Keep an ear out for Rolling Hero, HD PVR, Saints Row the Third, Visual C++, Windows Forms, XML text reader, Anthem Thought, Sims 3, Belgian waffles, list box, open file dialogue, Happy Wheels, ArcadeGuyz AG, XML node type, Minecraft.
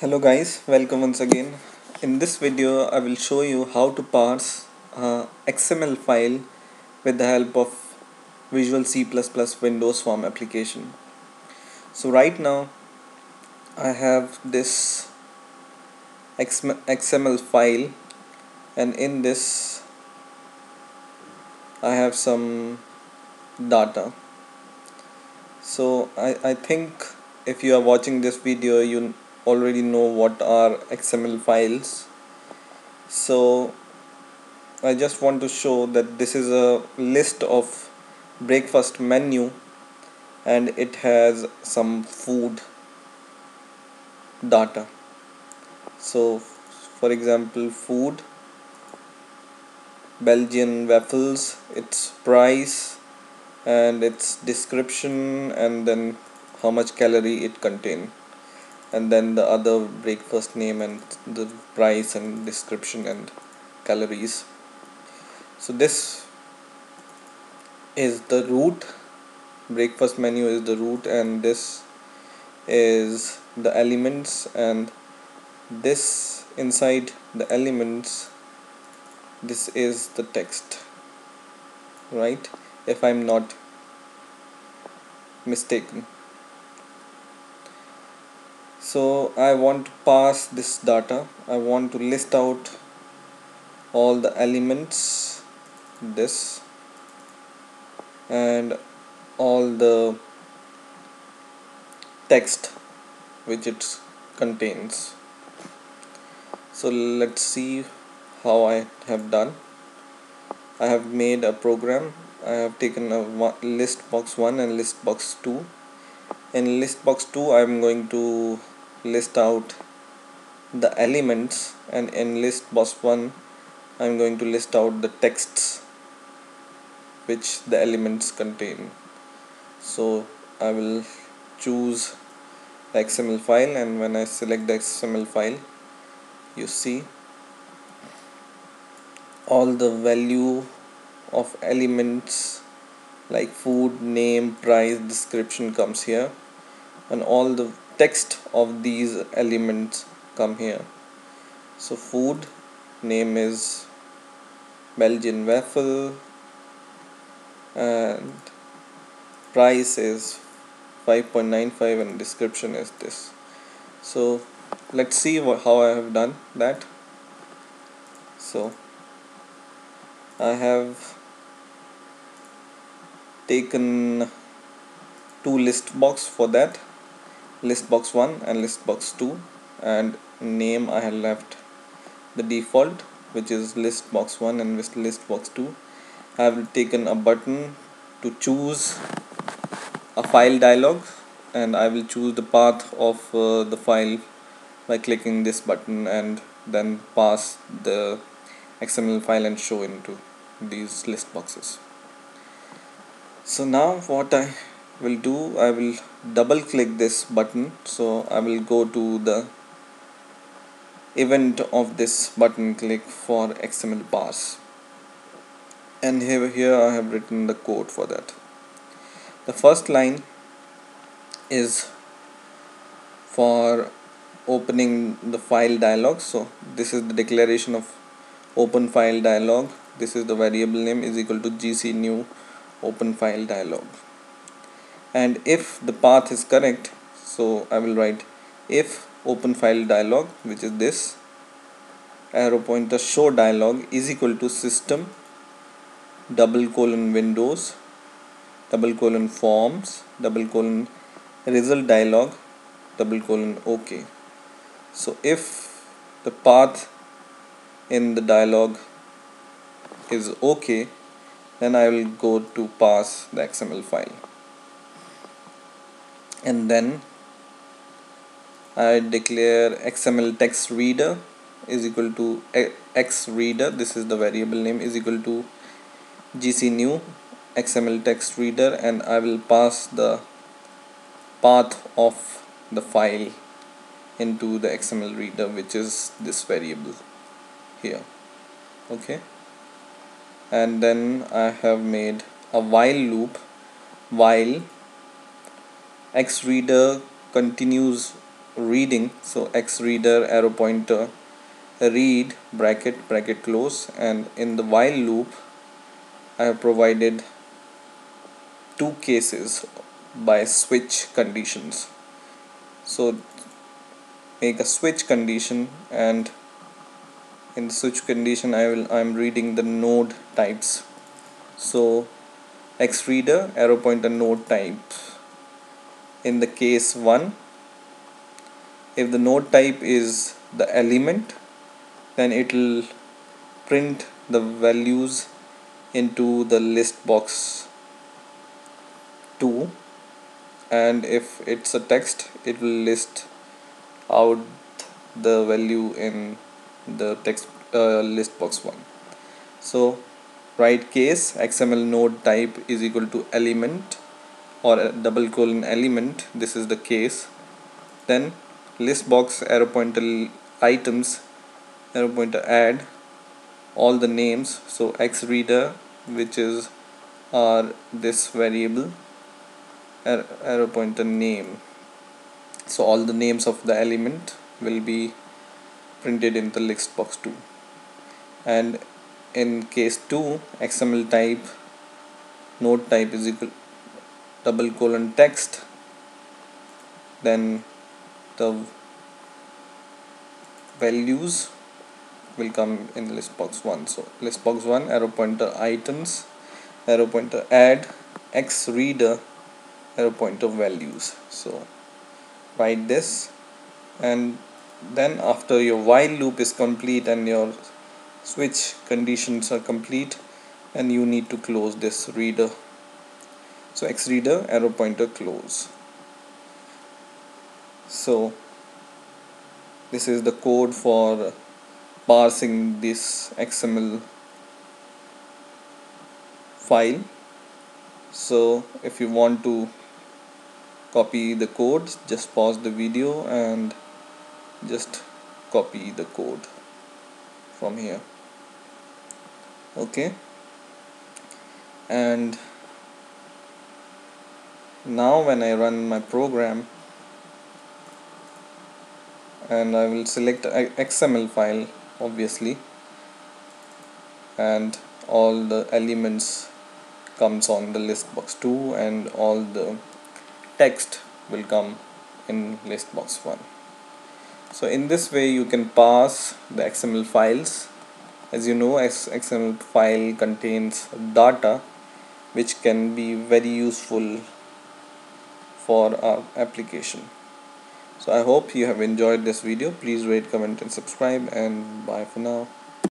Hello guys, welcome once again. In this video I will show you how to parse XML file with the help of Visual C++ Windows Form application. So right now I have this XML file, and in this I have some data. So I think if you are watching this video you already know what are XML files. So I just want to show that this is a list of breakfast menu and it has some food data. So for example, food, Belgian waffles, its price and its description, and then how much calorie it contains, and then the other breakfast name and the price and description and calories. So this is the root, breakfast menu is the root, and this is the elements, and this inside the elements this is the text, right, if I'm not mistaken. So I want to pass this data. I want to list out all the elements, this, and all the text which it contains. So let's see how I have done. I have made a program. I have taken a list box 1 and list box 2. In list box 2 I am going to list out the elements, and in list box 1 I am going to list out the texts which the elements contain. So I will choose the XML file, and when I select the XML file you see all the value of elements like food, name, price, description comes here, and all the text of these elements come here. So food name is Belgian waffle, and price is 5.95, and description is this. So let's see how I have done that. So I have taken two list box for that, list box 1 and list box 2, and name I have left the default, which is list box 1 and list box 2. I have taken a button to choose a file dialog, and I will choose the path of the file by clicking this button and then pass the XML file and show into these list boxes. So now what I will do, I will double click this button, so I will go to the event of this button click for XML parse, and here I have written the code for that. The first line is for opening the file dialog, so this is the declaration of open file dialog. This is the variable name is equal to gc new open file dialog, and if the path is correct, so I will write if open file dialog, which is this arrow pointer show dialog, is equal to system : windows : forms : result dialog : ok. So if the path in the dialog is ok, then I will go to pass the XML file, and then I declare XML text reader is equal to x reader, this is the variable name, is equal to gc new XML text reader, and I will pass the path of the file into the XML reader, which is this variable here, okay. And then I have made a while loop while XReader continues reading, so X reader arrow pointer read bracket close, and in the while loop I have provided two cases by switch conditions. So make a switch condition, and in the switch condition I'm reading the node types. So X reader arrow pointer node type. In the case 1, if the node type is the element, then it will print the values into the list box 2, and if it's a text, it will list out the value in the text list box 1. So write case XML node type is equal to element or a : element, this is the case. Then list box arrow pointer items arrow pointer add all the names, so X reader, which is this variable, arrow pointer name, so all the names of the element will be printed in the list box 2. And in case 2, XML type node type is equal : text, then the values will come in the list box 1. So list box 1 arrow pointer items arrow pointer add X reader arrow pointer values. So write this, and then after your while loop is complete and your switch conditions are complete, and you need to close this reader. So X reader arrow pointer close. So this is the code for parsing this XML file. So if you want to copy the code, just pause the video and just copy the code from here. Okay, and now when I run my program, and I will select an XML file obviously, and all the elements comes on the list box 2 and all the text will come in list box 1. So in this way you can parse the XML files. As you know, XML file contains data which can be very useful for our application. So I hope you have enjoyed this video. Please rate, comment and subscribe, and bye for now.